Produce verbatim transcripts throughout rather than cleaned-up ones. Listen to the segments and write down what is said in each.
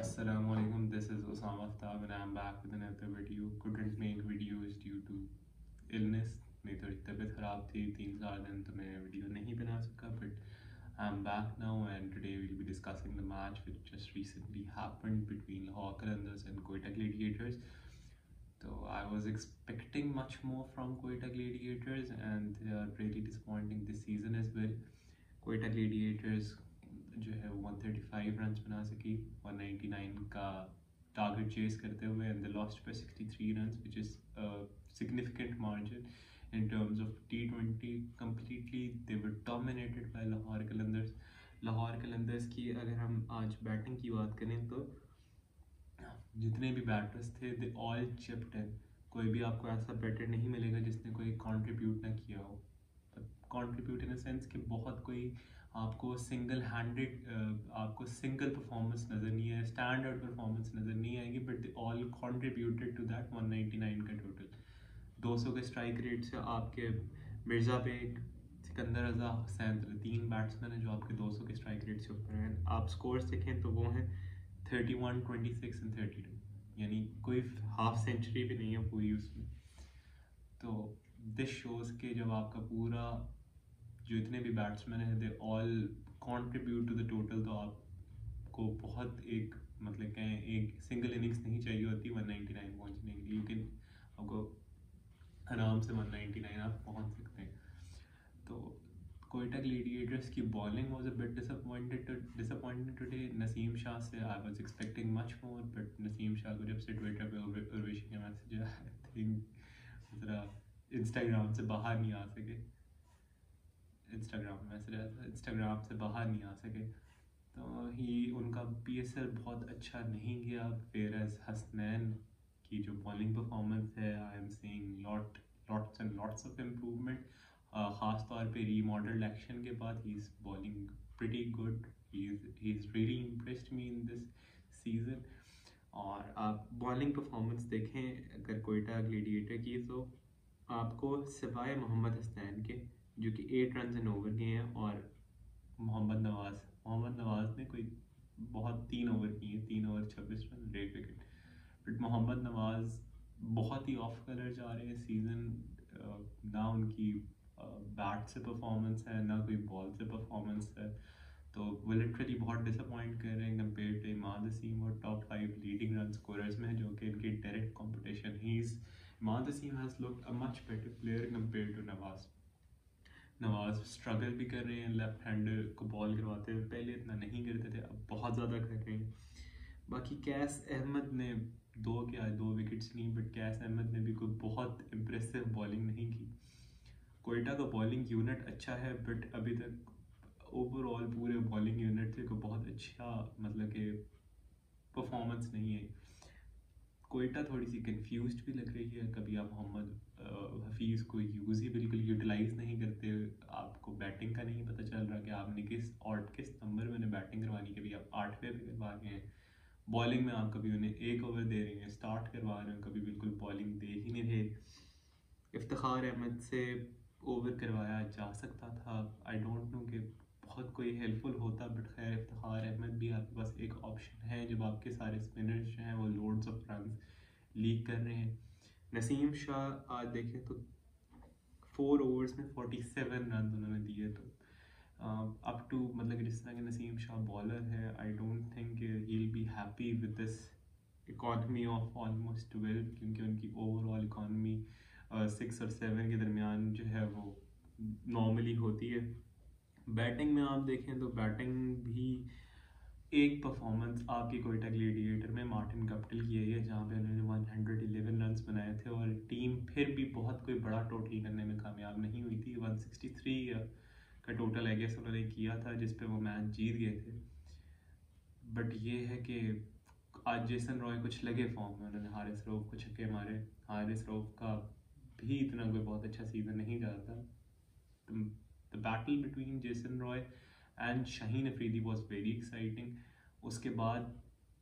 Assalamualaikum. This is Osama Aftab and I'm back with another video. Couldn't make videos due to illness. मेरी थोड़ी तबीयत ख़राब थी तीन चार दिन तो मैं वीडियो नहीं बना सका but I'm back now and today we'll be discussing the match which just recently happened between Lahore Qalandars and Quetta Gladiators. So I was expecting much more from Quetta Gladiators and they are really disappointing this season as well. Quetta Gladiators जो है one thirty-five runs बना सकी one ninety-nine का target chase करते हुए and they lost by sixty-three runs which is a significant margin in terms of T twenty completely they were dominated by Lahore Qalandars. Lahore Qalandars की अगर हम आज बैटिंग की बात करें तो जितने भी बैटर्स थे दे ऑल चिप्ड इन, कोई भी आपको ऐसा बैटर नहीं मिलेगा जिसने कोई कंट्रीब्यूट ना किया हो। कंट्रीब्यूट इन अ सेंस कि बहुत कोई आपको सिंगल हैंडेड आपको सिंगल परफॉर्मेंस नज़र नहीं है, स्टैंड आउट परफॉर्मेंस नज़र नहीं आएगी but they all contributed to that one ninety-nine का टोटल। two hundred के स्ट्राइक रेट से आपके मिर्ज़ा बेग, सिकंदर रजा, हुसैन, तीन बैट्समैन हैं जो आपके दो सौ के स्ट्राइक रेट से ऊपर हैं। आप स्कोर्स देखें तो वो हैं thirty-one, twenty-six and thirty-two, यानी कोई हाफ सेंचुरी भी नहीं है पूरी उसमें। तो दिस शोज़ के जब आपका पूरा जो इतने भी बैट्समैन हैं they all contribute to the total तो आपको बहुत एक मतलब कहें एक सिंगल इनिंग्स नहीं चाहिए होती one ninety-nine पहुंचने के लिए। यू कैन आपको आराम से one ninety-nine आप पहुंच सकते हैं। तो क्वेटा ग्लेडिएटर्स की bowling was a bit disappointed disappointed today. Naseem Shah से I was expecting much more but Naseem Shah को जब से ट्विटर पे उर्विश के मैसेज आई थिंक ज़रा इंस्टाग्राम से बाहर नहीं आ सके इंस्टाग्राम मैसेज इंस्टाग्राम से बाहर नहीं आ सके तो ही उनका पीएसएल बहुत अच्छा नहीं गया। फेरज हसनैन की जो बॉलिंग परफॉर्मेंस है I am seeing lot lots and lots of improvement, ख़ास तौर पे रीमॉडल एक्शन के बाद he is bowling pretty good, he is really impressed me in this season. और आप बॉलिंग परफॉर्मेंस देखें अगर क्वेटा ग्लेडिएटर की तो आपको सिवाय मोहम्मद हसनैन के जो कि एट रन इन ओवर गए हैं और मोहम्मद नवाज मोहम्मद नवाज ने कोई बहुत तीन ओवर किए तीन ओवर छब्बीस रन डेढ़ विकेट बट मोहम्मद नवाज बहुत ही ऑफ कलर जा रहे हैं सीज़न। ना उनकी बैट से परफॉर्मेंस है ना कोई बॉल से परफॉर्मेंस है तो वो लिटरली बहुत डिसअपॉइंट कर रहे हैं कंपेयर टू इमाद असीम और top five leading run scorers में जो कि इनके डायरेक्ट कॉम्पिटिशन ही is. Imad Asim has looked a much better player compare to Nawaz. Nawaz struggle भी कर रहे हैं लेफ्ट हैंडर को बॉल करवाते हुए, पहले इतना नहीं करते थे अब बहुत ज़्यादा कर रहे हैं। बाकी कैस अहमद ने दो क्या दो विकेट्स ली बट कैस अहमद ने भी कोई बहुत इम्प्रेसिव बॉलिंग नहीं की। क्वेटा का बॉलिंग यूनिट अच्छा है बट अभी तक ओवरऑल पूरे बॉलिंग यूनिट से कोई बहुत अच्छा मतलब कि परफॉर्मेंस नहीं है। क्वेटा थोड़ी सी कंफ्यूज्ड भी लग रही है, कभी आप मोहम्मद हफीज़ को यूज़ ही बिल्कुल यूटिलाइज़ नहीं करते, आपको बैटिंग का नहीं पता चल रहा कि आपने किस और किस नंबर में बैटिंग करवानी, कभी आप आठवें पे करवा रहे हैं। बॉलिंग में आप कभी उन्हें एक ओवर दे रहे हैं, स्टार्ट करवा रहे हैं, कभी बिल्कुल बॉलिंग दे ही नहीं रहे। इफ्तिखार अहमद से ओवर करवाया जा सकता था, आई डोंट नो कि बहुत कोई हेल्पफुल होता बट खैर इफ्तिखार अहमद भी आपके पास एक ऑप्शन है जब आपके सारे स्पिनर्स जो हैं वो लोड्स ऑफ रन लीक कर रहे हैं। नसीम शाह आज देखें तो फोर ओवर्स में सैंतालीस रन उन्होंने दिए तो अप टू मतलब कि जिस तरह के नसीम शाह बॉलर है I don't think he will be happy with this economy of almost twelve क्योंकि उनकी ओवरऑल इकॉनमी सिक्स और सेवन के दरमियान जो है वो नॉर्मली होती है। बैटिंग में आप देखें तो बैटिंग भी एक परफॉर्मेंस आपकी क्वेटा ग्लेडिएटर में मार्टिन कैपिटल की आई है जहाँ पे उन्होंने one eleven रन्स बनाए थे और टीम फिर भी बहुत कोई बड़ा टोटल करने में कामयाब नहीं हुई थी। one sixty-three का टोटल आई गेस उन्होंने किया था जिस पे वो मैच जीत गए थे बट ये है कि आज जेसन रॉय कुछ लगे फॉर्म में, उन्होंने हारिस रऊफ को छक्के मारे। हारिस रऊफ का भी इतना कोई बहुत अच्छा सीज़न नहीं जाता। तो The battle between Jason Roy and Shaheen Afridi was very exciting. उसके बाद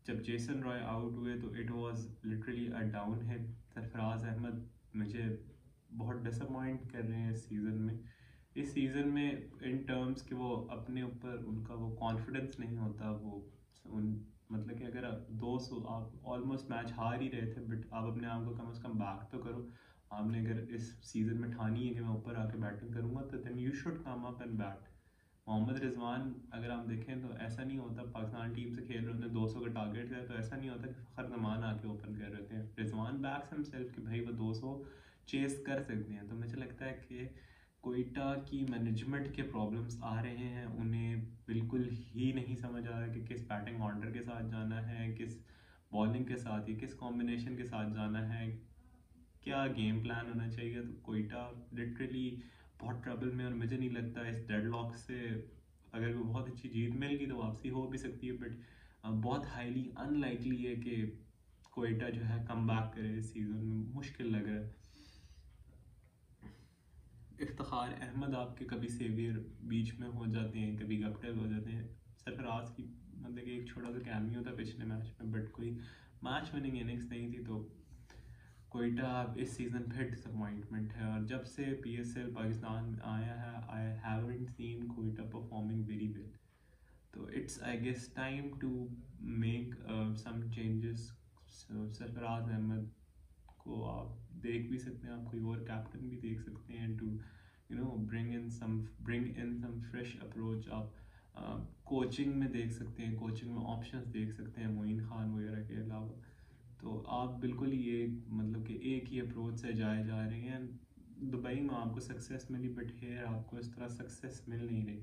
जब जेसन रॉय आउट हुए तो it was literally a downhill. Sarfaraz Ahmad मुझे बहुत disappoint कर रहे हैं इस सीज़न में इस सीज़न में इन टर्म्स कि वो अपने ऊपर उनका वो कॉन्फिडेंस नहीं होता, वो उन मतलब कि अगर ऑल्सो आप ऑलमोस्ट मैच हार ही रहे थे, बट आप अपने आप को कम अज़ कम बैक तो करो। आपने अगर इस सीज़न में ठानी है कि मैं ऊपर आके बैटिंग करूँगा तो then you should come up and bat. Mohammad Rizwan अगर आप देखें तो ऐसा नहीं होता, पाकिस्तान टीम से खेल रहे होते हैं, दो सौ का टारगेट है, तो ऐसा नहीं होता कि फ़खर जमान आके ओपन कर रहे हैं। रिजवान बैक्स हिमसेल्फ कि भाई वो दो सौ चेस कर सकते हैं। तो मुझे लगता है कि क्वेटा की मैनेजमेंट के प्रॉब्लम्स आ रहे हैं, उन्हें बिल्कुल ही नहीं समझ आ रहा कि किस बैटिंग ऑर्डर के साथ जाना है, किस बॉलिंग के साथ या किस कॉम्बिनेशन के साथ जाना है, क्या गेम प्लान होना चाहिए। तो क्वेटा लिटरली बहुत ट्रबल में, और मुझे नहीं लगता इस डेडलॉक से अगर वो बहुत अच्छी जीत मिल गई तो वापसी हो भी सकती है, बट बहुत हाईली अनलाइकली है कि क्वेटा जो है कम बैक करे इस सीज़न में, मुश्किल लग रहा है। इफ्तिखार अहमद आपके कभी सेवियर बीच में हो जाते हैं, कभी कैप्टन हो जाते हैं। सरफराज की मतलब कि एक छोटा सा कैमियो था पिछले मैच में, बट कोई मैच विनिंग इनिंग्स नहीं थी। तो क्वेटा अब इस सीज़न फिर डिसअपॉइंटमेंट है, और जब से पीएसएल पाकिस्तान में आया है I haven't seen Quetta performing very well. तो it's I guess time to make some changes. Sarfaraz Ahmed को आप देख भी सकते हैं, आप कोई और कैप्टन भी देख सकते हैं to you know bring in some bring in some fresh approach. आप कोचिंग में देख सकते हैं, कोचिंग में ऑप्शंस देख सकते हैं मुइन खान वगैरह के अलावा। तो आप बिल्कुल ये मतलब कि एक ही अप्रोच से जाए जा रहे हैं। दुबई में आपको सक्सेस मिली, बट हेयर आपको इस तरह सक्सेस मिल नहीं रही।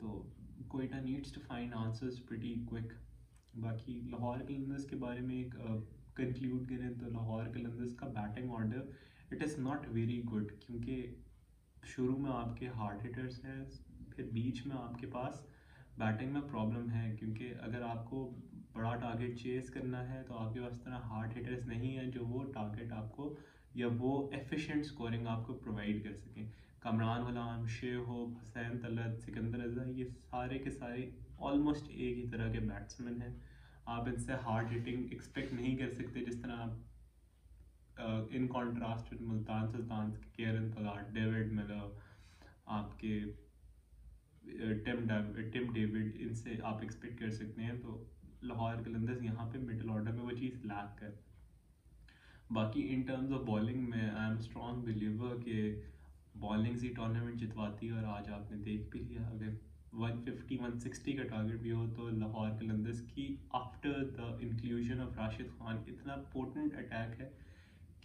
तो Quetta needs to find answers pretty quick. बाकी लाहौर कलंदर्स के बारे में एक uh, कंक्लूड करें तो लाहौर कलंदर्स का batting order it is not very good, क्योंकि शुरू में आपके हार्ड हिटर्स हैं, फिर बीच में आपके पास बैटिंग में प्रॉब्लम है, क्योंकि अगर आपको बड़ा टारगेट चेस करना है तो आपके पास तरह हार्ड हिटर्स नहीं है जो वो टारगेट आपको या वो एफिशिएंट स्कोरिंग आपको प्रोवाइड कर सकें। कमरान वलाम, शेहोब, हुसैन तलत, सिकंदर रज़ा, ये सारे के सारे ऑलमोस्ट एक ही तरह के बैट्समैन हैं। आप इनसे हार्ड हिटिंग एक्सपेक्ट नहीं कर सकते, जिस तरह आप in contrast with Multan Sultan के केरन पगार, डेविड मिलर, आपके टिम टिम डेविड, इनसे आप एक्सपेक्ट कर सकते हैं। तो लाहौर कलंदर्स यहाँ पे मिडल ऑर्डर में वो चीज़ लैक कर। बाकी इन टर्म्स ऑफ बॉलिंग में आई एम स्ट्रॉन्ग बिलीवर के बॉलिंग ही टूर्नामेंट जितवाती है, और आज आपने देख भी लिया। अगर वन फिफ्टी वन सिक्सटी का टारगेट भी हो तो लाहौर कलंदर्स की after the inclusion of Rashid Khan इतना पोटेंट अटैक है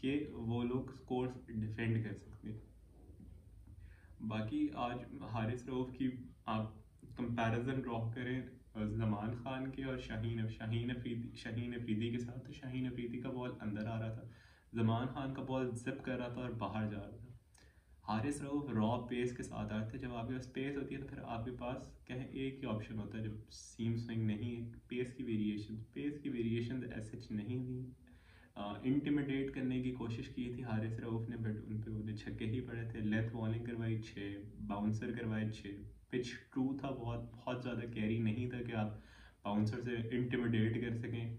कि वो लोग स्कोर्स डिफेंड कर सकते हैं। बाकी आज हारिस रऊफ की आप कंपैरिजन ड्रॉ करें जमान खान के और शाहीन शाहीन अफरीदी शाहीन अफरीदी के साथ, तो शाहीन अफरीदी का बॉल अंदर आ रहा था, जमान खान का बॉल जिप कर रहा था और बाहर जा रहा था। हारिस रऊफ रॉ पेस के साथ आते हैं। जब आपके पास पेस होती है तो फिर आपके पास कहें एक ही ऑप्शन होता है, जब सीम स्विंग नहीं है, पेस की वेरिएशन पेस की वेरिएशन ऐसे नहीं हुई। इंटिमिडेट करने की कोशिश की थी हारिस रऊफ ने, बट उन पर उन्हें छक्के ही पड़े थे। लेंथ बॉलिंग करवाई छः, बाउंसर करवाए छः, पिच ट्रू था, बहुत बहुत ज़्यादा कैरी नहीं था कि आप बाउंसर से इंटिमिडेट कर सकें।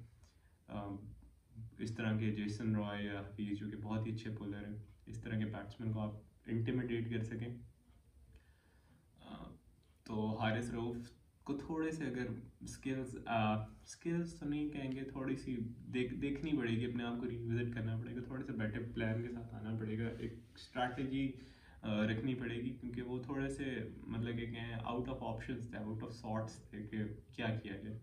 uh, इस तरह के जेसन रॉय या हफीज जो कि बहुत ही अच्छे बॉलर हैं, इस तरह के बैट्समैन को आप इंटिमिडेट कर सकें। तो हारिस रऊफ को थोड़े से अगर स्किल्स स्किल्स तो नहीं कहेंगे, थोड़ी सी देख देखनी पड़ेगी, अपने आप को रिविजिट करना पड़ेगा, थोड़े से बेटर प्लान के साथ आना पड़ेगा, एक स्ट्रैटेजी रखनी पड़ेगी, क्योंकि वो थोड़े से मतलब कि कहें आउट ऑफ ऑप्शंस थे, आउट ऑफ सॉर्ट्स थे कि क्या किया जाए।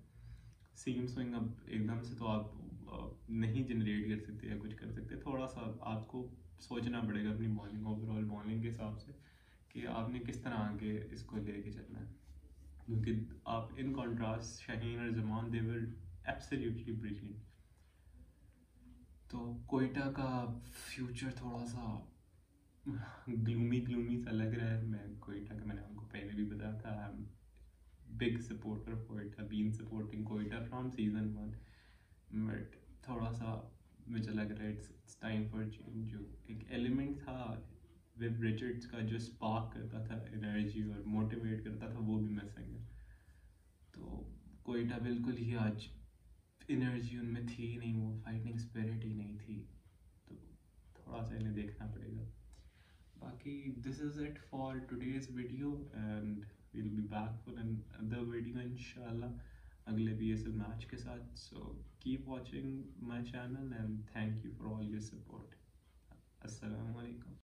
सीम स्विंग अब एकदम से तो आप नहीं जनरेट कर सकते या कुछ कर सकते, थोड़ा सा आपको सोचना पड़ेगा अपनी बॉलिंग ओवरऑल बॉलिंग के हिसाब से कि आपने किस तरह आगे इसको लेके चलना है। क्योंकि आप इन कॉन्ट्रास्ट शाहीन और Zaman they were absolutely brilliant. तो क्वेटा का फ्यूचर थोड़ा सा ग्लूमी ग्लूमी सा लग रहा है। मैं क्वेटा का मैंने आपको पहले भी बताया था, I am big supporter of Quetta, been supporting Quetta from season one, but थोड़ा सा मुझे लग रहा है इट्स टाइम फॉर चेंज। जो एक एलिमेंट था विब रिचर्ड्स का जो स्पार्क करता था एनर्जी और मोटिवेट करता था, वो भी मिसिंग है। तो क्वेटा बिल्कुल ही आज एनर्जी उनमें थी नहीं, वो फाइटिंग स्पिरिट ही नहीं थी, तो थोड़ा सा इन्हें देखना पड़ेगा। बाकी this is it for today's video and we will be back for another video इंशाल्लाह। अगले पी एस एल मैच के साथ। So keep watching my channel and thank you for all your support. अस्सलाम वालेकुम।